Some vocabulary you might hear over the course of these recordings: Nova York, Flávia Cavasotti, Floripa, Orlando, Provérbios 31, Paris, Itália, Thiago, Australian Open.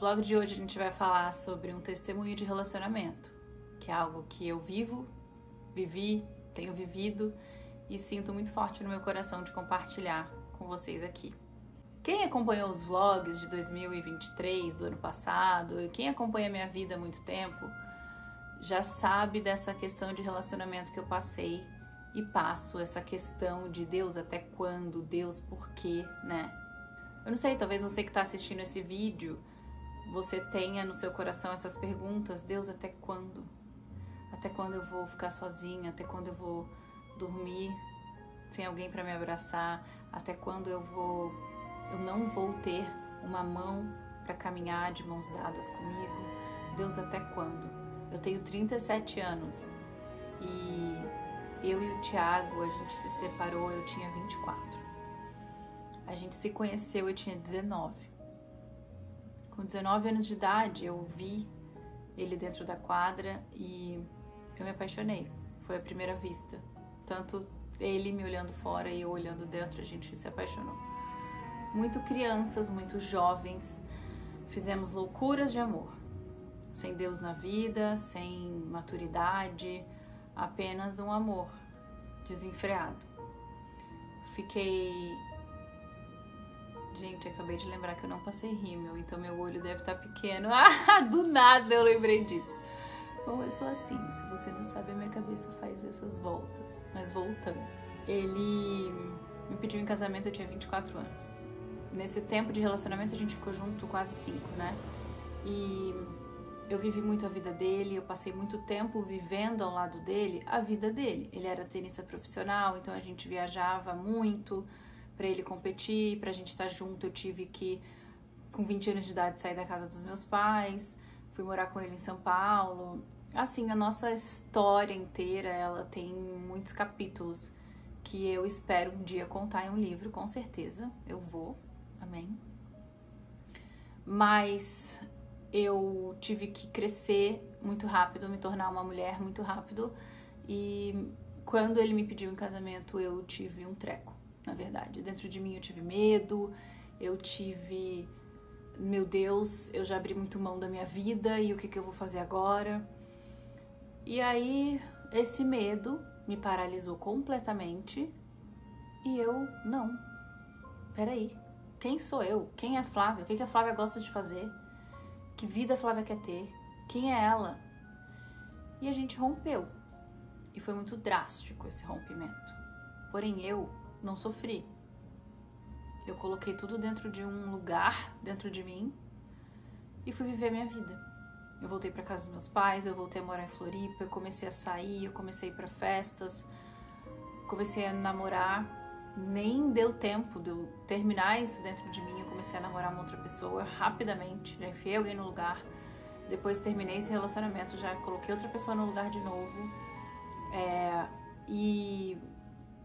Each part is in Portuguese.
vlog de hoje a gente vai falar sobre um testemunho de relacionamento, que é algo que eu vivo, vivi, tenho vivido e sinto muito forte no meu coração de compartilhar com vocês aqui. Quem acompanhou os vlogs de 2023, do ano passado, e quem acompanha minha vida há muito tempo, já sabe dessa questão de relacionamento que eu passei e passo, essa questão de Deus até quando, Deus por quê, né? Eu não sei, talvez você que está assistindo esse vídeo, você tenha no seu coração essas perguntas, Deus até quando? Até quando eu vou ficar sozinha? Até quando eu vou dormir sem alguém para me abraçar? Até quando eu não vou ter uma mão para caminhar de mãos dadas comigo? Deus até quando? Eu tenho 37 anos e eu e o Thiago, a gente se separou, eu tinha 24. A gente se conheceu, eu tinha 19. Com 19 anos de idade, eu vi ele dentro da quadra e eu me apaixonei. Foi a primeira vista. Tanto ele me olhando fora e eu olhando dentro, a gente se apaixonou. Muito crianças, muito jovens, fizemos loucuras de amor. Sem Deus na vida, sem maturidade, apenas um amor desenfreado. Fiquei... Gente, acabei de lembrar que eu não passei rímel, então meu olho deve estar pequeno. Ah, do nada eu lembrei disso. Bom, eu sou assim, se você não sabe, a minha cabeça faz essas voltas. Mas voltando, ele me pediu em casamento, eu tinha 24 anos. Nesse tempo de relacionamento a gente ficou junto quase 5, né? E eu vivi muito a vida dele, eu passei muito tempo vivendo ao lado dele a vida dele. Ele era tenista profissional, então a gente viajava muito, pra ele competir, pra gente estar junto. Eu tive que, com 20 anos de idade, sair da casa dos meus pais, fui morar com ele em São Paulo. Assim, a nossa história inteira, ela tem muitos capítulos que eu espero um dia contar em um livro, com certeza, eu vou, amém? Mas eu tive que crescer muito rápido, me tornar uma mulher muito rápido, e quando ele me pediu em casamento, eu tive um treco. Na verdade, dentro de mim eu tive medo, eu tive, meu Deus, eu já abri muito mão da minha vida e o que eu vou fazer agora? E aí esse medo me paralisou completamente e eu, não, peraí, quem sou eu? Quem é a Flávia? O que a Flávia gosta de fazer? Que vida a Flávia quer ter? Quem é ela? E a gente rompeu e foi muito drástico esse rompimento, porém eu não sofri. Eu coloquei tudo dentro de um lugar, dentro de mim, e fui viver a minha vida. Eu voltei pra casa dos meus pais, eu voltei a morar em Floripa, eu comecei a sair, eu comecei a ir pra festas, comecei a namorar. Nem deu tempo de eu terminar isso dentro de mim, eu comecei a namorar uma outra pessoa rapidamente, já enfiei alguém no lugar, depois terminei esse relacionamento, já coloquei outra pessoa no lugar de novo, e...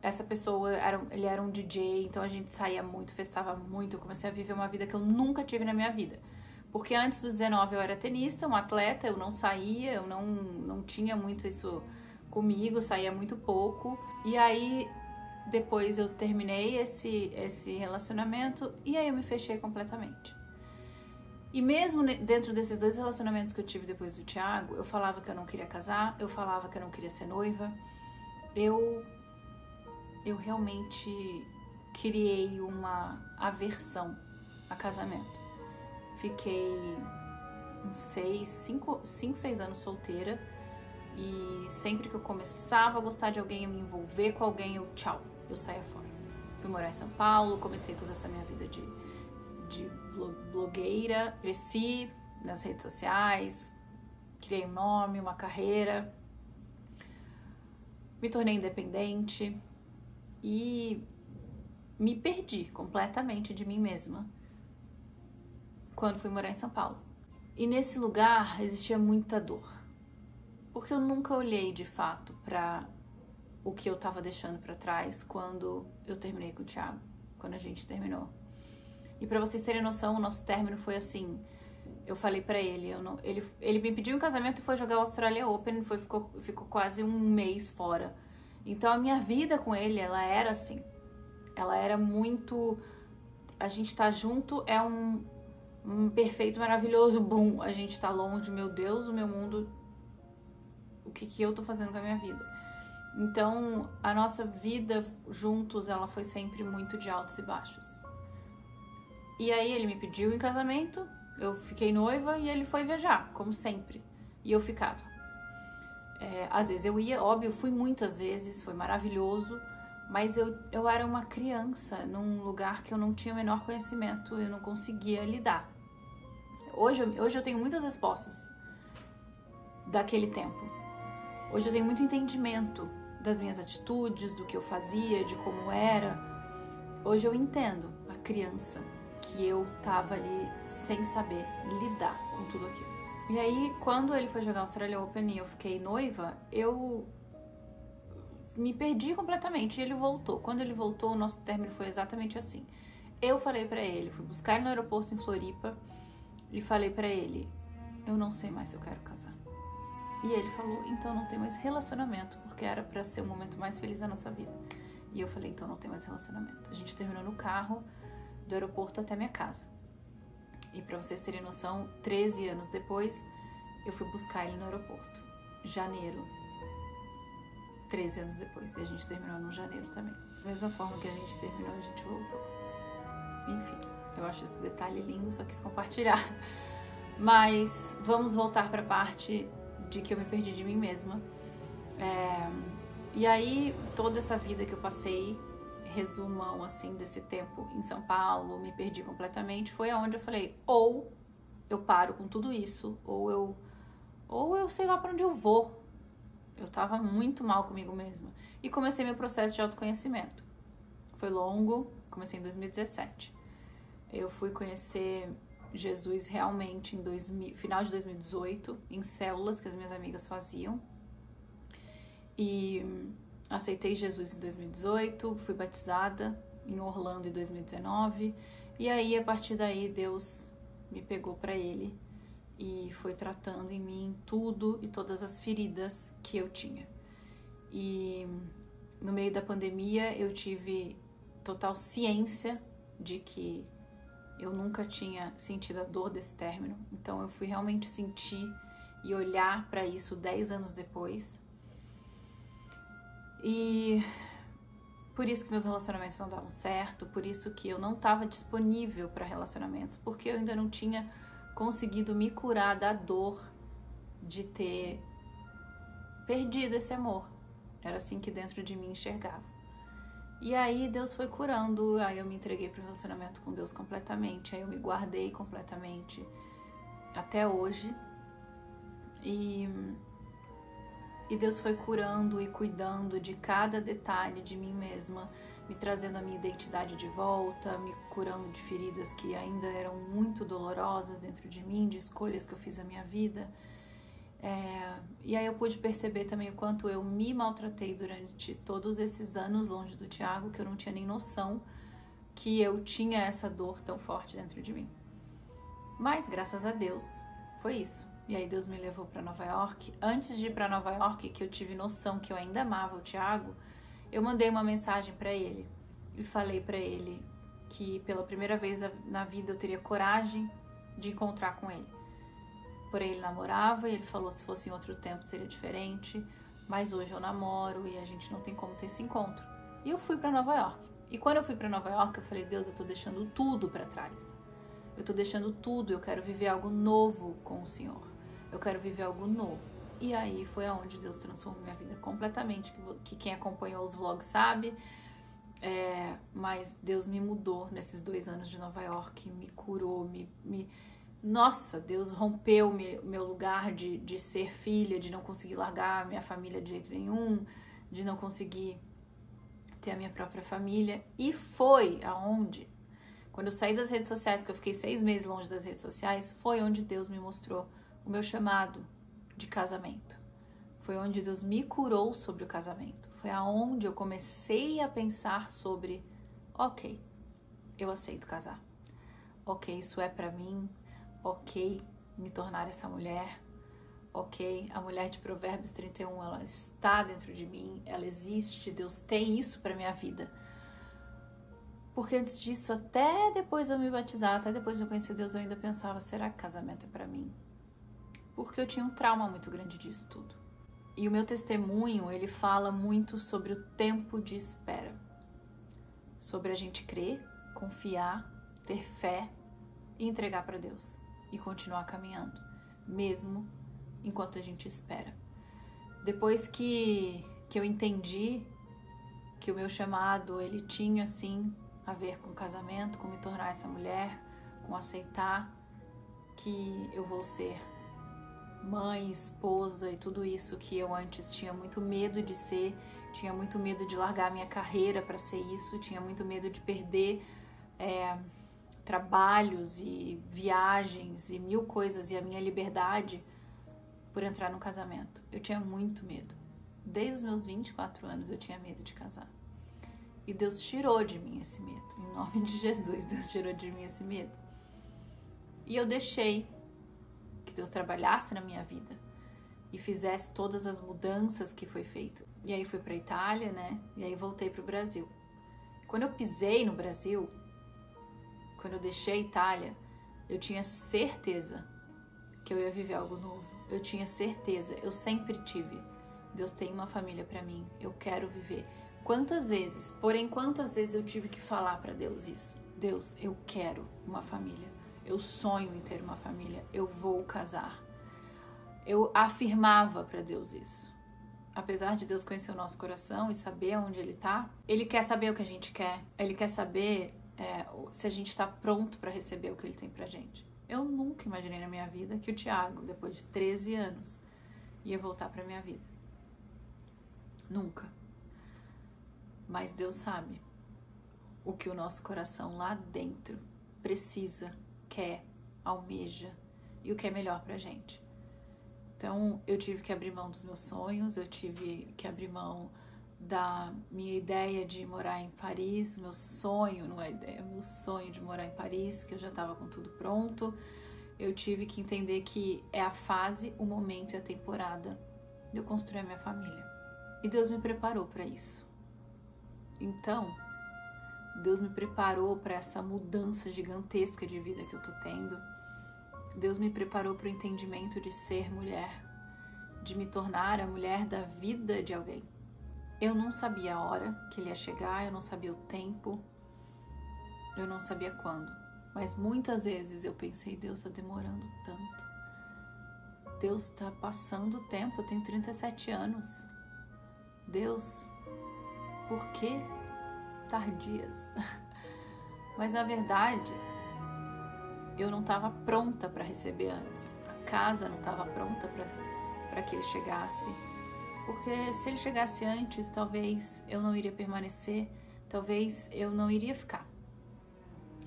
Essa pessoa, ele era um DJ, então a gente saía muito, festava muito. Eu comecei a viver uma vida que eu nunca tive na minha vida. Porque antes dos 19 eu era tenista, um atleta, eu não saía, eu não tinha muito isso comigo, saía muito pouco. E aí, depois eu terminei esse relacionamento e aí eu me fechei completamente. E mesmo dentro desses dois relacionamentos que eu tive depois do Thiago, eu falava que eu não queria casar, eu falava que eu não queria ser noiva, eu realmente criei uma aversão a casamento. Fiquei uns 5, 6 anos solteira e sempre que eu começava a gostar de alguém, eu me envolver com alguém, eu tchau, eu saía fora. Fui morar em São Paulo, comecei toda essa minha vida de blogueira, cresci nas redes sociais, criei um nome, uma carreira, me tornei independente, e me perdi completamente de mim mesma quando fui morar em São Paulo. E nesse lugar existia muita dor, porque eu nunca olhei de fato para o que eu tava deixando para trás quando eu terminei com o Thiago, quando a gente terminou. E para vocês terem noção, o nosso término foi assim, eu falei para ele, ele me pediu em casamento e foi jogar o Australian Open, ficou quase um mês fora. Então a minha vida com ele, ela era assim, ela era muito, a gente tá junto é um, um perfeito, maravilhoso, bum, a gente tá longe, meu Deus, o meu mundo, o que que eu tô fazendo com a minha vida? Então, a nossa vida juntos, ela foi sempre muito de altos e baixos. E aí ele me pediu em casamento, eu fiquei noiva e ele foi viajar, como sempre, e eu ficava. Às vezes eu ia, óbvio, fui muitas vezes, foi maravilhoso, mas eu era uma criança num lugar que eu não tinha o menor conhecimento, eu não conseguia lidar. Hoje eu tenho muitas respostas daquele tempo. Hoje eu tenho muito entendimento das minhas atitudes, do que eu fazia, de como era. Hoje eu entendo a criança que eu tava ali sem saber lidar com tudo aquilo. E aí, quando ele foi jogar o Australian Open e eu fiquei noiva, eu me perdi completamente e ele voltou. Quando ele voltou, o nosso término foi exatamente assim. Eu falei pra ele, fui buscar ele no aeroporto em Floripa e falei pra ele, eu não sei mais se eu quero casar. E ele falou, então não tem mais relacionamento, porque era pra ser o momento mais feliz da nossa vida. E eu falei, então não tem mais relacionamento. A gente terminou no carro, do aeroporto até minha casa. E pra vocês terem noção, 13 anos depois, eu fui buscar ele no aeroporto. Janeiro. 13 anos depois. E a gente terminou no janeiro também. Da mesma forma que a gente terminou, a gente voltou. Enfim, eu acho esse detalhe lindo, só quis compartilhar. Mas vamos voltar pra parte de que eu me perdi de mim mesma. E aí, toda essa vida que eu passei, resumão assim desse tempo em São Paulo, me perdi completamente, foi aonde eu falei, ou eu paro com tudo isso, ou eu sei lá pra onde eu vou. Eu tava muito mal comigo mesma. E comecei meu processo de autoconhecimento. Foi longo, comecei em 2017. Eu fui conhecer Jesus realmente em final de 2018, em células que as minhas amigas faziam. E aceitei Jesus em 2018, fui batizada em Orlando em 2019, e aí a partir daí Deus me pegou pra ele e foi tratando em mim tudo e todas as feridas que eu tinha. E no meio da pandemia eu tive total ciência de que eu nunca tinha sentido a dor desse término, então eu fui realmente sentir e olhar pra isso 10 anos depois. E por isso que meus relacionamentos não davam certo, por isso que eu não estava disponível para relacionamentos, porque eu ainda não tinha conseguido me curar da dor de ter perdido esse amor. Era assim que dentro de mim enxergava. E aí Deus foi curando, aí eu me entreguei para o relacionamento com Deus completamente, aí eu me guardei completamente até hoje. E Deus foi curando e cuidando de cada detalhe de mim mesma, me trazendo a minha identidade de volta, me curando de feridas que ainda eram muito dolorosas dentro de mim, de escolhas que eu fiz na minha vida. E aí eu pude perceber também o quanto eu me maltratei durante todos esses anos longe do Thiago, que eu não tinha nem noção que eu tinha essa dor tão forte dentro de mim. Mas, graças a Deus, foi isso. E aí Deus me levou pra Nova York. Antes de ir pra Nova York, que eu tive noção que eu ainda amava o Thiago, eu mandei uma mensagem pra ele e falei pra ele que pela primeira vez na vida eu teria coragem de encontrar com ele. Porém, ele namorava e ele falou se fosse em outro tempo seria diferente, mas hoje eu namoro e a gente não tem como ter esse encontro. E eu fui pra Nova York. E quando eu fui pra Nova York, eu falei, Deus, eu tô deixando tudo pra trás. Eu tô deixando tudo, eu quero viver algo novo com o Senhor. Eu quero viver algo novo. E aí foi aonde Deus transformou minha vida completamente, que quem acompanhou os vlogs sabe. Mas Deus me mudou nesses 2 anos de Nova York, me curou, Nossa, Deus rompeu meu lugar de ser filha, de não conseguir largar minha família de jeito nenhum, de não conseguir ter a minha própria família. E foi aonde, quando eu saí das redes sociais, que eu fiquei 6 meses longe das redes sociais, foi onde Deus me mostrou o meu chamado de casamento. Foi onde Deus me curou sobre o casamento. Foi aonde eu comecei a pensar sobre, ok, eu aceito casar. Ok, isso é pra mim. Ok, me tornar essa mulher. Ok, a mulher de Provérbios 31, ela está dentro de mim, ela existe, Deus tem isso pra minha vida. Porque antes disso, até depois de eu me batizar, até depois de eu conhecer Deus, eu ainda pensava, será que casamento é pra mim? Porque eu tinha um trauma muito grande disso tudo. E o meu testemunho, ele fala muito sobre o tempo de espera. Sobre a gente crer, confiar, ter fé e entregar pra Deus. E continuar caminhando, mesmo enquanto a gente espera. Depois que eu entendi que o meu chamado, ele tinha, assim, a ver com casamento, com me tornar essa mulher, com aceitar que eu vou ser mãe, esposa e tudo isso que eu antes tinha muito medo de ser, tinha muito medo de largar minha carreira para ser isso, tinha muito medo de perder trabalhos e viagens e mil coisas e a minha liberdade por entrar no casamento. Eu tinha muito medo. Desde os meus 24 anos eu tinha medo de casar. E Deus tirou de mim esse medo. Em nome de Jesus, Deus tirou de mim esse medo. E eu deixei que Deus trabalhasse na minha vida e fizesse todas as mudanças que foi feito. E aí fui pra Itália, né? E aí voltei pro Brasil. Quando eu pisei no Brasil, quando eu deixei a Itália, eu tinha certeza que eu ia viver algo novo. Eu tinha certeza, eu sempre tive. Deus tem uma família pra mim, eu quero viver. Quantas vezes, porém, quantas vezes eu tive que falar pra Deus isso? Deus, eu quero uma família, eu sonho em ter uma família, eu vou casar. Eu afirmava pra Deus isso. Apesar de Deus conhecer o nosso coração e saber onde Ele tá, Ele quer saber o que a gente quer, Ele quer saber se a gente tá pronto pra receber o que Ele tem pra gente. Eu nunca imaginei na minha vida que o Thiago, depois de 13 anos, ia voltar pra minha vida. Nunca. Mas Deus sabe o que o nosso coração lá dentro precisa, quer, almeja e o que é melhor pra gente. Então eu tive que abrir mão dos meus sonhos, eu tive que abrir mão da minha ideia de morar em Paris, meu sonho, não é ideia, meu sonho de morar em Paris, que eu já tava com tudo pronto. Eu tive que entender que é a fase, o momento e a temporada de eu construir a minha família. E Deus me preparou para isso. Então, Deus me preparou para essa mudança gigantesca de vida que eu tô tendo. Deus me preparou para o entendimento de ser mulher, de me tornar a mulher da vida de alguém. Eu não sabia a hora que Ele ia chegar, eu não sabia o tempo, eu não sabia quando. Mas muitas vezes eu pensei, Deus tá demorando tanto. Deus tá passando o tempo, eu tenho 37 anos. Deus, por que tardias? Mas na verdade, eu não estava pronta para receber antes. A casa não estava pronta para que Ele chegasse. Porque se Ele chegasse antes, talvez eu não iria permanecer, talvez eu não iria ficar.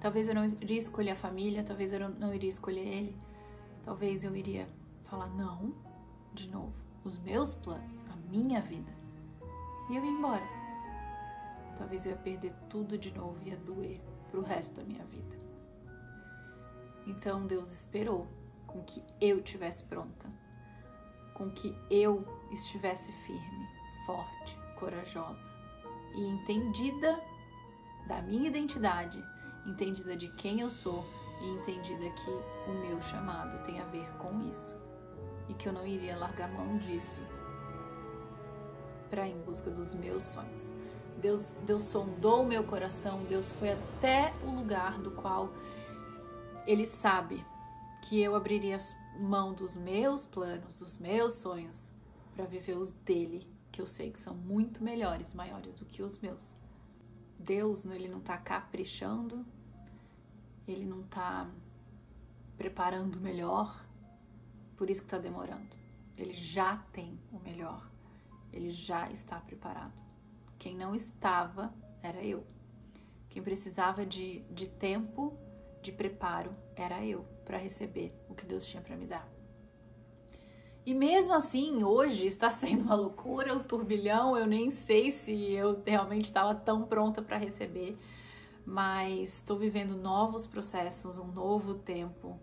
Talvez eu não iria escolher a família, talvez eu não iria escolher Ele. Talvez eu iria falar não, de novo, os meus planos, a minha vida. E eu ia embora. Talvez eu ia perder tudo de novo e ia doer pro resto da minha vida. Então Deus esperou com que eu estivesse pronta, com que eu estivesse firme, forte, corajosa e entendida da minha identidade, entendida de quem eu sou e entendida que o meu chamado tem a ver com isso e que eu não iria largar mão disso em busca dos meus sonhos. Deus sondou o meu coração, Deus foi até o lugar do qual Ele sabe que eu abriria mão dos meus planos, dos meus sonhos, para viver os dele, que eu sei que são muito melhores, maiores do que os meus. Deus, Ele não tá caprichando, Ele não tá preparando o melhor, por isso que tá demorando. Ele já tem o melhor. Ele já está preparado. Quem não estava era eu. Quem precisava de tempo, de preparo, era eu, para receber o que Deus tinha para me dar. E mesmo assim, hoje está sendo uma loucura, um turbilhão, eu nem sei se eu realmente estava tão pronta para receber, mas estou vivendo novos processos, um novo tempo.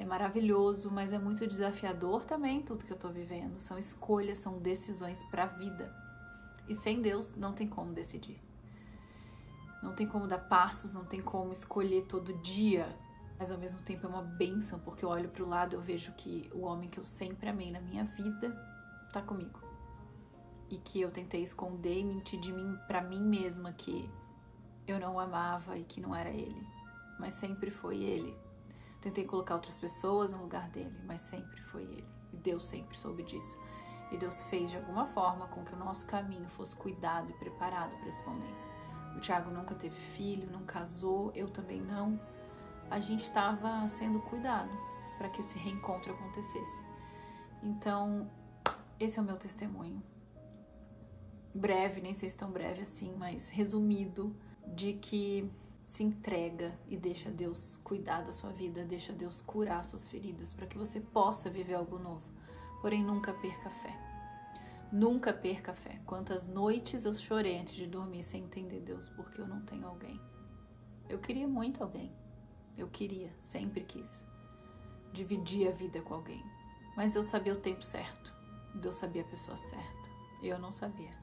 É maravilhoso, mas é muito desafiador também tudo que eu tô vivendo. São escolhas, são decisões pra vida. E sem Deus não tem como decidir. Não tem como dar passos, não tem como escolher todo dia, mas ao mesmo tempo é uma bênção, porque eu olho para o lado e eu vejo que o homem que eu sempre amei na minha vida tá comigo. E que eu tentei esconder e mentir de mim, pra mim mesma, que eu não o amava e que não era ele. Mas sempre foi ele. Tentei colocar outras pessoas no lugar dele, mas sempre foi ele. E Deus sempre soube disso. E Deus fez de alguma forma com que o nosso caminho fosse cuidado e preparado para esse momento. O Thiago nunca teve filho, não casou, eu também não. A gente estava sendo cuidado para que esse reencontro acontecesse. Então, esse é o meu testemunho. Breve, nem sei se tão breve assim, mas resumido, de que se entrega e deixa Deus cuidar da sua vida, deixa Deus curar suas feridas para que você possa viver algo novo. Porém, nunca perca a fé. Nunca perca a fé. Quantas noites eu chorei antes de dormir sem entender Deus, porque eu não tenho alguém. Eu queria muito alguém. Eu queria, sempre quis dividir a vida com alguém. Mas Deus sabia o tempo certo. Deus sabia a pessoa certa. Eu não sabia.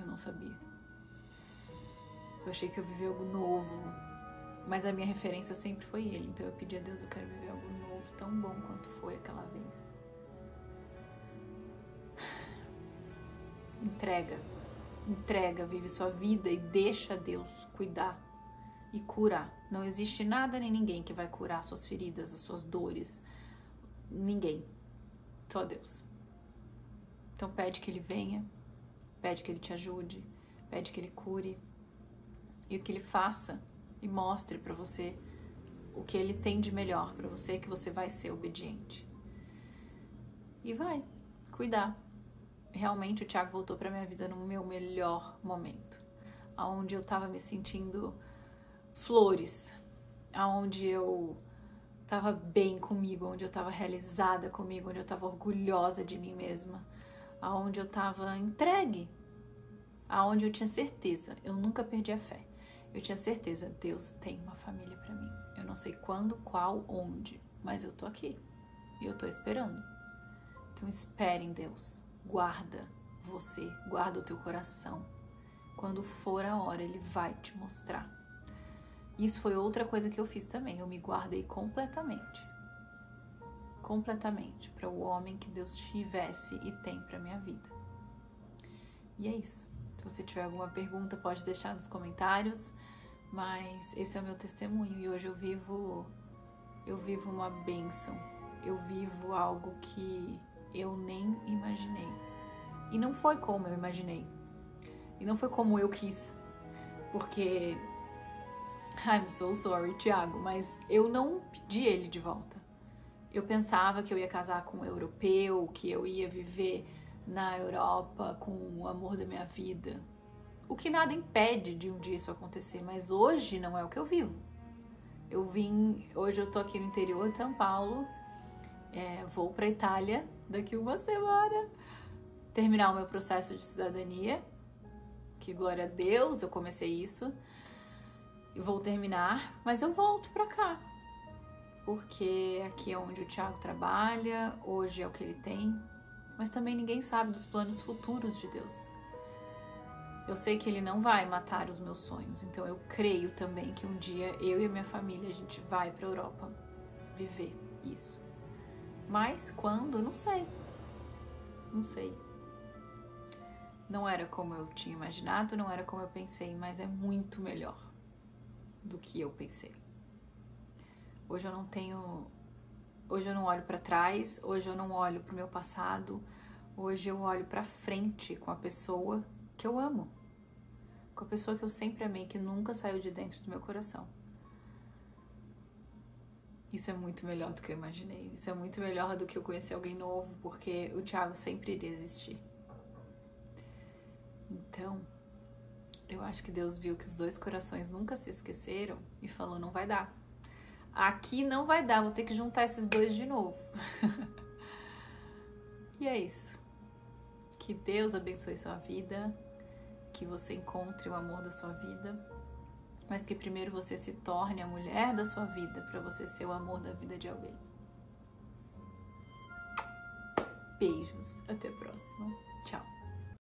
Eu não sabia. Eu achei que eu vivia algo novo, mas a minha referência sempre foi ele. Então eu pedi a Deus, eu quero viver algo novo, tão bom quanto foi aquela vez. Entrega. Entrega, vive sua vida e deixa Deus cuidar e curar. Não existe nada nem ninguém que vai curar suas feridas, as suas dores. Ninguém. Só Deus. Então pede que ele venha, pede que ele te ajude, pede que ele cure. E que ele faça e mostre pra você o que ele tem de melhor pra você, que você vai ser obediente. E vai cuidar. Realmente o Thiago voltou pra minha vida no meu melhor momento. Aonde eu tava me sentindo flores. Aonde eu tava bem comigo, onde eu tava realizada comigo, onde eu tava orgulhosa de mim mesma. Aonde eu tava entregue. Aonde eu tinha certeza, eu nunca perdi a fé. Eu tinha certeza, Deus tem uma família pra mim. Eu não sei quando, qual, onde, mas eu tô aqui. E eu tô esperando. Então espere em Deus. Guarda você, guarda o teu coração. Quando for a hora, ele vai te mostrar. Isso foi outra coisa que eu fiz também. Eu me guardei completamente. Completamente. Pra o homem que Deus tivesse e tem pra minha vida. E é isso. Se você tiver alguma pergunta, pode deixar nos comentários, mas esse é o meu testemunho e hoje eu vivo uma bênção, eu vivo algo que eu nem imaginei. E não foi como eu imaginei, e não foi como eu quis, porque, I'm so sorry, Thiago, mas eu não pedi ele de volta. Eu pensava que eu ia casar com um europeu, que eu ia viver na Europa com o amor da minha vida, o que nada impede de um dia isso acontecer, mas hoje não é o que eu vivo. Hoje eu tô aqui no interior de São Paulo, vou pra Itália daqui uma semana terminar o meu processo de cidadania, que glória a Deus, eu comecei isso e vou terminar, mas eu volto pra cá porque aqui é onde o Thiago trabalha, hoje é o que ele tem. Mas também ninguém sabe dos planos futuros de Deus. Eu sei que ele não vai matar os meus sonhos, então eu creio também que um dia eu e a minha família, a gente vai pra Europa viver isso. Mas quando? Não sei. Não sei. Não era como eu tinha imaginado, não era como eu pensei, mas é muito melhor do que eu pensei. Hoje eu não tenho... Hoje eu não olho pra trás, hoje eu não olho pro meu passado, hoje eu olho pra frente com a pessoa que eu amo, com a pessoa que eu sempre amei, que nunca saiu de dentro do meu coração. Isso é muito melhor do que eu imaginei, isso é muito melhor do que eu conhecer alguém novo, porque o Thiago sempre iria existir. Então, eu acho que Deus viu que os dois corações nunca se esqueceram e falou, não vai dar. Aqui não vai dar, vou ter que juntar esses dois de novo. E é isso. Que Deus abençoe sua vida, que você encontre o amor da sua vida, mas que primeiro você se torne a mulher da sua vida, para você ser o amor da vida de alguém. Beijos, até a próxima. Tchau.